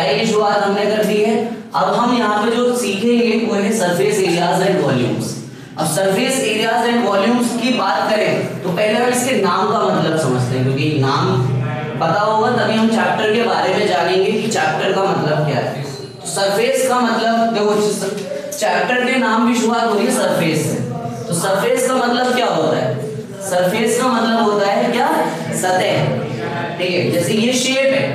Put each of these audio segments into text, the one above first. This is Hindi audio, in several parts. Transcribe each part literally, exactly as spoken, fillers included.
पहले की शुरुआत हमने कर दी है। अब हम यहाँ पे जो सीखेंगे वो है सरफेस एरियाज एंड वॉल्यूम्स। अब सरफेस एरियाज एंड वॉल्यूम्स की बात करें तो पहले हम इसके नाम का मतलब समझते हैं, क्योंकि नाम पता होगा तभी हम चैप्टर के बारे में जानेंगे कि चैप्टर का मतलब क्या है। सरफेस का मतलब देखो, चैप्टर के नाम की शुरुआत हो रही है सरफेस से, तो सरफेस का मतलब क्या होता है? सरफेस का मतलब होता है क्या? सतह। ठीक है, जैसे ये शेप है,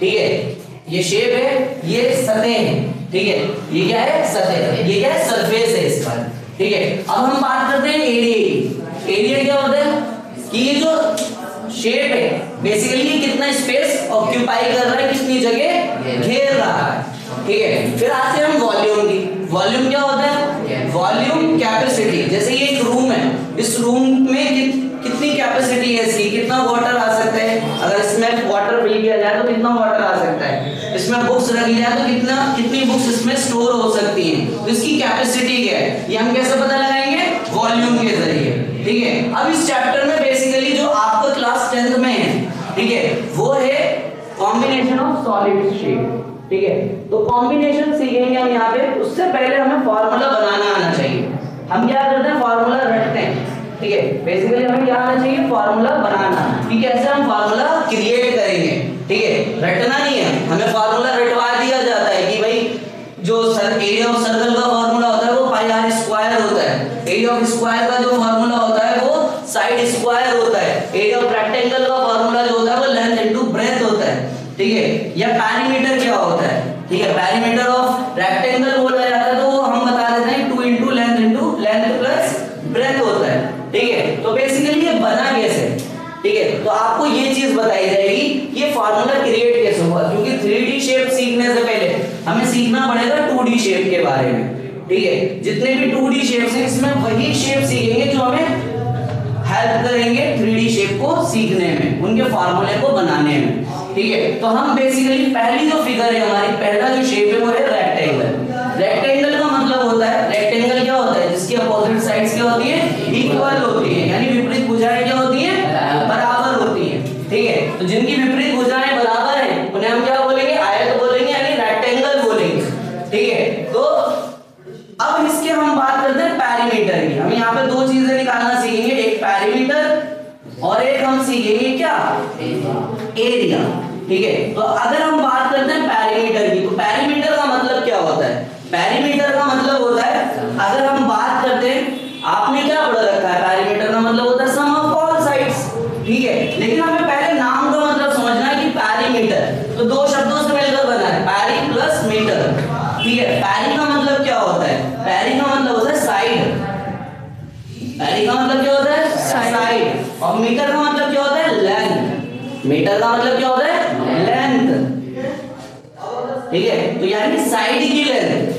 ठीक है, ये शेप है, ये सतह है, ठीक है, ये क्या है? सतह है, ये क्या है? सरफेस है इसका। ठीक है, अब हम बात करते हैं एरिया। एरिया क्या होता है कि ये जो शेप है बेसिकली कितना स्पेस ऑक्यूपाई कर रहा है, कितनी जगह घेर रहा है। ठीक है, फिर आते हैं हम वॉल्यूम की। वॉल्यूम क्या होता है? Volume capacity. जैसे ये एक रूम है, इस रूम में कि, कितनी कैपेसिटी है इसकी, कितना वाटर आ सकता है? अगर इसमें वाटर फिल किया जाए तो कितना वाटर आ सकता है? इसमें बुक्स रखी जाए तो कितना कितनी बुक्स इसमें स्टोर हो सकती हैं? तो इसकी कैपेसिटी क्या है, ये हम कैसे पता लगाएंगे? वॉल्यूम के जरिए। ठीक है, अब इस चैप्टर में बेसिकली जो आपका क्लास टेंथ में है, ठीक है, वो है कॉम्बिनेशन ऑफ सॉलिड शेप। ठीक है, तो कॉम्बिनेशन सीखेंगे हम यहाँ पे। उससे पहले हमें फॉर्मूला बनाना आना चाहिए। हम क्या करते हैं, फॉर्मूला रटते हैं। ठीक है, बेसिकली हमें क्या आना चाहिए? फॉर्मूला बनाना, कि कैसे हम फॉर्मूला क्रिएट करेंगे। ठीक है, रटना नहीं है, हमें फॉर्मूला रटवा दिया जाता है कि भाई जो सर एरिया ऑफ सर्कल का फॉर्मूला होता है वो पाई आर स्क्वायर होता है, एरिया ऑफ स्क्वायर का जो फॉर्मूला होता है वो साइड स्क्वायर होता है, एरिया ऑफ रेक्टेंगल का फॉर्मूला जो होता है वो लेंथ इनटू ब्रेथ होता है। ठीक है, या पैरीमीटर क्या होता है? ठीक है, पैरीमीटर ऑफ रेक्टेंगल बोला जाता है तो हम बता देते हैं two into length into length plus breadth होता है। ठीक है, तो बेसिकली ये बना कैसे? ठीक है, तो आपको ये चीज बताई जाएगी, ये फॉर्मूला क्रिएट कैसे हुआ, क्योंकि थ्री डी शेप सीखने से पहले हमें सीखना पड़ेगा टू डी शेप के बारे में। ठीक है, जितने भी टू डी शेप हैं इसमें वही शेप सीखेंगे जो हमें हेल्प करेंगे थ्री डी शेप को सीखने में, उनके फॉर्मूले को बनाने में। ठीक है, तो हम बेसिकली पहली जो फिगर है हमारी, पहला जो शेप है वो है रेक्टेंगल। रेक्टेंगल का मतलब होता है, रेक्टेंगल क्या होता है? जिसकी अपोजिट साइड्स क्या होती है? इक्वल होती है, यानी विपरीत भुजाएं क्या होती है? बराबर होती है। ठीक है, तो जिनकी विपरीत भुजाएं बराबर है उन्हें हम क्या बोलेंगे? आयत बोलेंगे, यानी रेक्टेंगल बोलेंगे। ठीक है, तो अब इसके हम बात करते हैं पैरीमीटर की। हम यहाँ पे दो चीजें निकालना सीखेंगे, एक पैरीमीटर और एक हम सीखेंगे क्या? एरिया। ठीक है, तो अगर हम बात करते हैं पैरीमीटर की, तो पैरीमीटर का मतलब क्या होता है? पैरीमीटर का मतलब होता है, अगर हम बात करते हैं, आपने क्या पढ़ रखा है, पैरीमीटर का मतलब होता है सम ऑफ ऑल साइड्स। ठीक है, लेकिन हमें पहले नाम का मतलब समझना है कि पैरीमीटर तो दो शब्दों से मिलकर बना है, पैरी प्लस मीटर। ठीक है, पैरी का मतलब क्या होता है? पैरी का मतलब होता है साइड। पैरी का मतलब क्या होता है? साइड। और मीटर का मतलब क्या होता है? लेंथ। मीटर का मतलब क्या होता है? लेंथ। ठीक है, तो यानी साइड की लेंथ,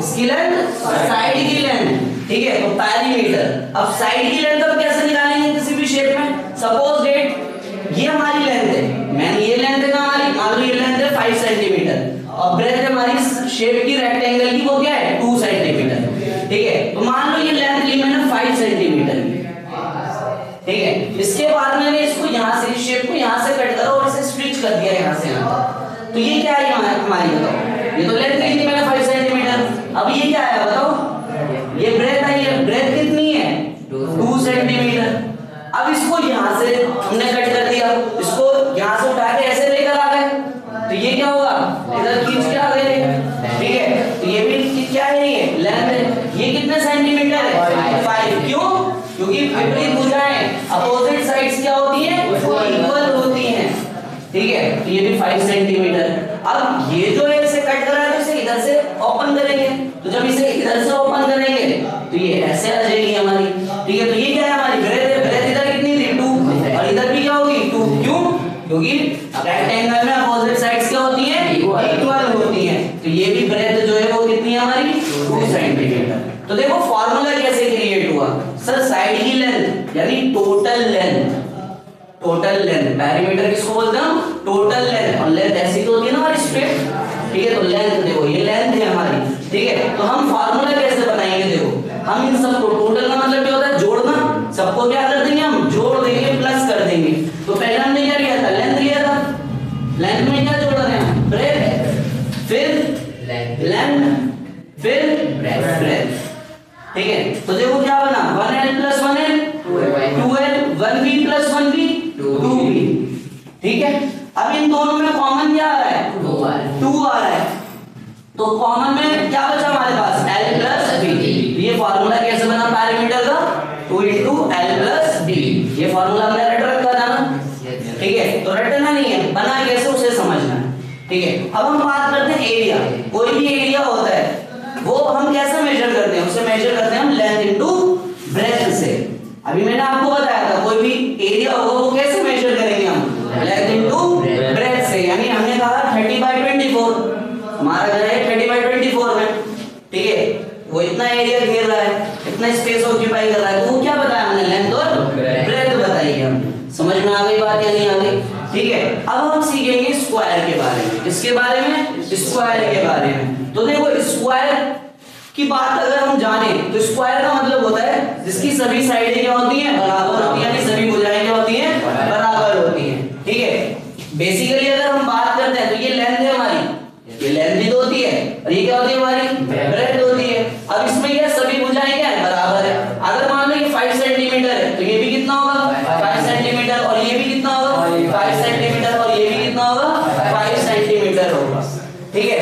इसकी लेंथ, साइड की लेंथ। ठीक है, तो पैरीमीटर। अब साइड की लेंथ अब कैसे निकालेंगे किसी भी शेप में? सपोज डेट ये हमारी लेंथ है, मैंने ये लेंथ है हमारी, मान लो ये लेंथ है फाइव सेंटीमीटर और ब्रेथ हमारी शेप की रेक्टेंगल की वो क्या है? Two centimetre. ठीक है, तो मान लो ये लेंथ ली मैंने फाइव सेंटीमीटर। ठीक है, इसके बाद मैंने इसको यहाँ से, इस शेप को यहाँ से कट करा और इसे स्ट्रिच कर दिया यहाँ से यहाँ, तो ये क्या है हमारी बताओ? ये तो लेंथ ली थी मैंने फाइव सेंटीमीटर, अब ये क्या आया बताओ? ये ब्रेथ आई है, ब्रेथ कितनी है? Two centimetre. अब इसको यहाँ से हमने कट कर दिया, इसको यहाँ से उठा के ऐसे लेकर आ गए, तो ये क्या होगा? इधर खींच के आ गए। ठीक है, तो ये भी क्या है? ये लेंथ है, ये कितने सेंटीमीटर है? फाइव। क्यों? क्योंकि विपरीत भुजाएं अपोजिट साइड्स क्या होती हैं? इक्वल होती हैं। ठीक है, तो ये भी फाइव सेंटीमीटर। अब ये जो है इसे कट करा है, इसे इधर से ओपन करेंगे, तो जब इसे इधर से ओपन करेंगे तो ये ऐसे आ जाएगी हमारी। ठीक है, तो ये क्या है हमारी? ब्रेथ है, ब्रेथ इधर कितनी थी? टू, और इधर भी क्या होगी? टू। क्यों? क्योंकि रेक्टेंगल में अपोजिट साइड्स क्या होती हैं? इक्वल होती हैं, तो ये भी ब्रेथ जो है वो कितनी है हमारी? Two centimetre. तो देखो फॉर्मूला कैसे क्रिएट हुआ सर? साइड की लेंथ यानी total length, total length. Perimeter किसको बोलते हैं? Total length. और लेंथ ऐसी तो होती है ना हमारी स्ट्रेट। ठीक है, तो लेंथ देखो, ये लेंथ है हमारी। ठीक है, तो हम फार्मूला कैसे बनाएंगे? देखो, हम इन सबको, टोटल का मतलब क्या होता है? जोड़ना। सबको क्या कर देंगे हम? जोड़ देंगे, प्लस कर देंगे। तो पहले हमने क्या लिया था? लेंथ लिया था, लेंथ में क्या जोड़ रहे हैं? विलन फिर रेफरेंस। ठीक है, तो देखो क्या बना one L plus one L two L one B plus one B two B. ठीक है, अब इन दोनों में कॉमन क्या आ रहा है? टू आ रहा है, तो कॉमन में क्या बचा हमारे पास? L plus B. ये फार्मूला कैसे बना पैरामीटर का? Two into L plus B. ये फार्मूला हमने रट रखा था ना? ठीक है, तो रटना नहीं है, बना कैसे उसे समझना है। ठीक है, अब हम बात करते हैं एरिया। कोई भी एरिया होता है वो हम कैसे मेजर करते हैं? उसे मेजर करते हैं हम लेंथ इंटू ब्रेथ से। अभी मैंने आपको बताया था कोई भी एरिया होगा वो कैसे मेजर करेंगे हम? लेंथ इंटू ब्रेथ से। यानी हमने कहा थर्टी बाय ट्वेंटी फोर, हमारा घर है थर्टी बाय ट्वेंटी फोर में। ठीक है, वो इतना एरिया घेर रहा है, इतना स्पेस ऑक्यूपाई कर रहा है, तो वो क्या बताया हमने? लेंथ और ब्रेथ बताई है हमने। समझ में आ गई बात या नहीं आ गई? ठीक है, अब हम सीखेंगे स्क्वायर के बारे में। इसके बारे में स्क्वायर के बारे में तो देखो, स्क्वायर की बात अगर हम जाने तो स्क्वायर का मतलब होता है जिसकी सभी साइडें क्या होती हैं? बराबर होती है, यानी सभी भुजाएं क्या होती हैं? बराबर होती हैं। ठीक है, बेसिकली अगर हम बात करते हैं तो ये लेंथ है हमारी, ये लेंथ भी होती है और ये क्या होती है हमारी? ब्रेथ होती है। अब इसमें क्या सभी भुजाएं क्या है? बराबर है। अगर मान लो ये फाइव सेंटीमीटर है तो ये भी कितना होगा? Five centimetre. और ये भी कितना होगा? Five centimetre. और ये भी कितना होगा? फाइव सेंटीमीटर होगा। ठीक है,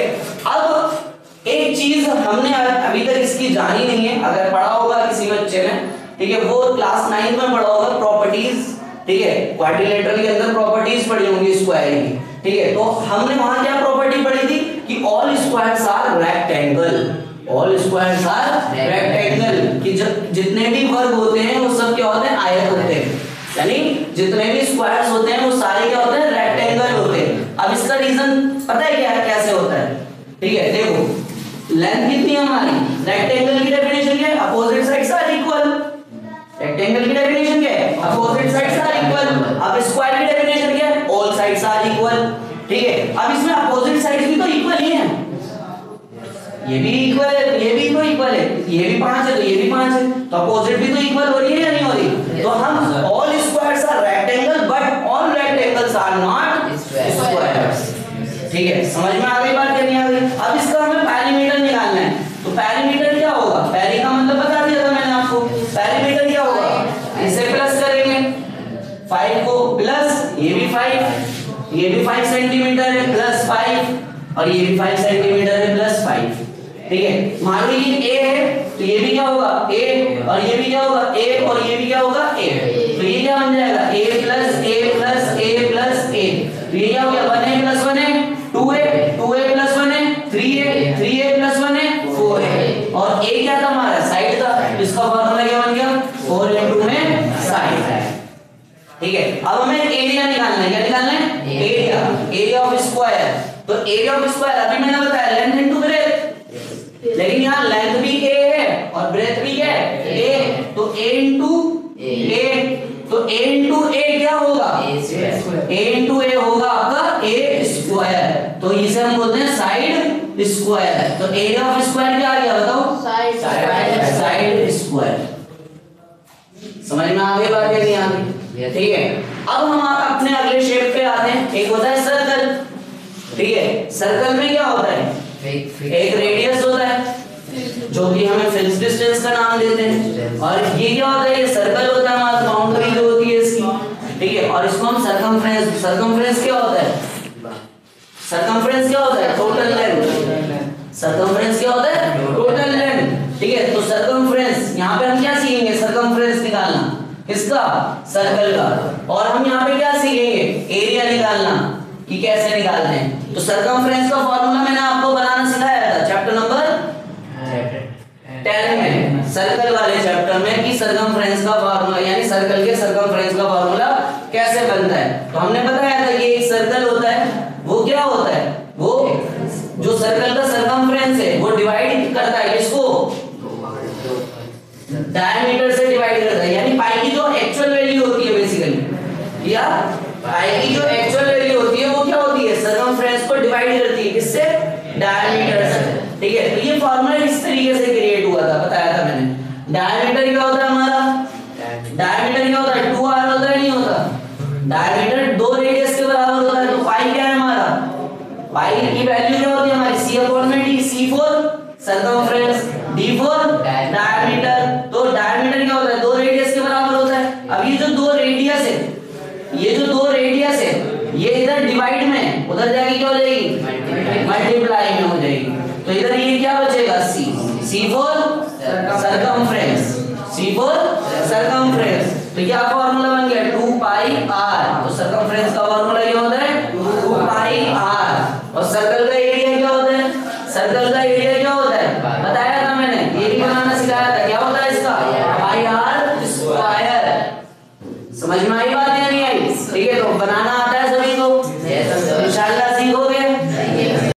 अब एक चीज हमने अभी तक इसकी जानी नहीं है, अगर पढ़ा होगा किसी बच्चे ने, ठीक है, वो क्लास नाइन्थ में पढ़ा होगा प्रॉपर्टीज। ठीक है, क्वाड्रिलेटरल के अंदर प्रॉपर्टीज पढ़ी होंगी स्क्वायर की। ठीक है, तो हमने वहां क्या प्रॉपर्टी पढ़ी थी कि all squares are rectangle. All squares are rectangle कि जब जितने भी वर्ग होते हैं वो सब क्या होते हैं? आयत होते हैं। यानी जितने भी स्क्वायर्स होते हैं वो सारे क्या होते हैं? रेक्टेंगल होते हैं। अब इसका रीजन पता है क्या कैसे होता है? ठीक है, देखो लेंथ कितनी है हमारी? रेक्टेंगल की डेफिनेशन क्या है? Opposite sides are equal. Rectangle की डेफिनेशन क्या है? Opposite sides are equal. अब स्क्वायर की डेफिनेशन क्या है? All sides are equal. ठीक है, अब इसमें अपोजिट साइड्स भी तो इक्वल ही हैं, ये भी इक्वल है, ये भी तो इक्वल है, ये भी पांच है तो ये भी पांच है, तो अपोजिट भी तो इक्वल हो रही है या नहीं हो रही? तो हम all squares are rectangle but all rectangles are not squares. ठीक है, समझ में आ गई बात या नहीं आ गई? अब इसका हमें पैरामीटर निकालना है, तो पैरामीटर क्या होगा? पैरी का मतलब बता दिया था मैंने आपको। पैरामीटर क्या होगा? इसे प्लस करेंगे, फाइव को प्लस, ये भी फाइव, ये भी फाइव सेंटीमीटर है प्लस फाइव, और ये भी फाइव सेंटीमीटर है प्लस फाइव। ठीक है, मान लीजिए ए है तो ये भी क्या होगा? ए, और ये भी क्या होगा? ए, और ये भी क्या होगा? ए। तो ये क्या बन जाएगा? A plus A plus A plus A. तो ये क्या हो गया? One A plus one A two A, two A plus one A three A, three A plus one A four A. और ए क्या था हमारा? साइड था, इसका फॉर्मूला क्या बन गया? फोर इंटू में साइड है। ठीक है, अब हमें एरिया निकालना है। क्या निकालना है? Area, area of square. तो एरिया ऑफ स्क्वायर अभी मैंने बताया लेंथ इंटू ब्रेथ, लेकिन यहाँ लेंथ भी a है और ब्रेथ भी है a, तो a इंटू a, तो a इंटू a क्या होगा? a इंटू a होगा आपका a स्क्वायर। तो इसे हम बोलते हैं साइड स्क्वायर। तो एरिया ऑफ स्क्वायर क्या आ गया बताओ? Side side square. समझ में आ गई बात या नहीं आ गई? ठीक है, अब हम अपने अगले शेप पे आते हैं। एक होता है सर्कल। ठीक है, सर्कल में क्या होता है? एक रेडियस होता है जो कि हमें फिक्स्ड डिस्टेंस का नाम देते हैं, और ये क्या होता है? ये सर्कल होता है, हमारा बाउंड्री जो होती है इसकी। ठीक है, और इसको हम सर्कमफ्रेंस, सर्कमफ्रेंस क्या होता है? सर्कमफ्रेंस क्या होता है? Total length. सर्कमफ्रेंस क्या होता है? Total length. ठीक है, तो सर्कमफ्रेंस यहाँ पे हम क्या सीखेंगे? सर्कमफ्रेंस निकालना इसका, सर्कल का। और हम यहाँ पे क्या सीखेंगे? एरिया निकालना कि कैसे निकालते हैं। तो सर्कमफ्रेंस का फॉर्मूला मैंने आपको बनाना सिखाया था चैप्टर नंबर टेन में, सर्कल वाले चैप्टर में, कि सर्कमफ्रेंस का फॉर्मूला यानी सर्कल के सर्कमफ्रेंस का फॉर्मूला कैसे बनता है। तो हमने बताया था कि एक सर्कल होता है, वो क्या होता है? वो जो सर्कल का सर्कमफ्रेंस है वो डिवाइड करता है इसको, डायमीटर से डिवाइड करता है। यानी पाई की जो एक्चुअल वैल्यू होती है बेसिकली, या पाई की जो एक्चुअल वैल्यू होती है वो क्या होती है? सर्कमफ्रेंस को डिवाइड करती है किससे? डायमीटर से। ठीक है, तो ये फार्मूला इस तरीके से क्रिएट हुआ था, बताया था मैंने। डायमीटर क्या होता है हमारा? डायमीटर क्या होता है? टू आर होता है, नहीं होता? डायमीटर दो रेडियस के बराबर होता है, तो पाई क्या है हमारा? पाई हाइट की वैल्यू क्या होती है हमारी सी अपॉन में D, C for circumference, D for diameter. तो डायमीटर क्या होता है? दो रेडियस के बराबर होता है। अब ये जो दो रेडियस है, ये जो दो रेडियस है, ये इधर डिवाइड में, उधर जाके क्या हो जाएगी? मल्टीप्लाई में हो जाएगी। तो इधर ये क्या बचेगा? c, C for circumference, C for circumference. तो क्या फार्मूला बन गया? Two pi R. तो सरकमफ्रेंस का फार्मूला ये होता है टू पाई आर। और सर्कल का एरिया क्या होता है? सर्कल का एरिया क्या होता है? बताया था मैंने, ये भी बनाना सिखाया था। क्या होता है इसका? Pi R square. समझ में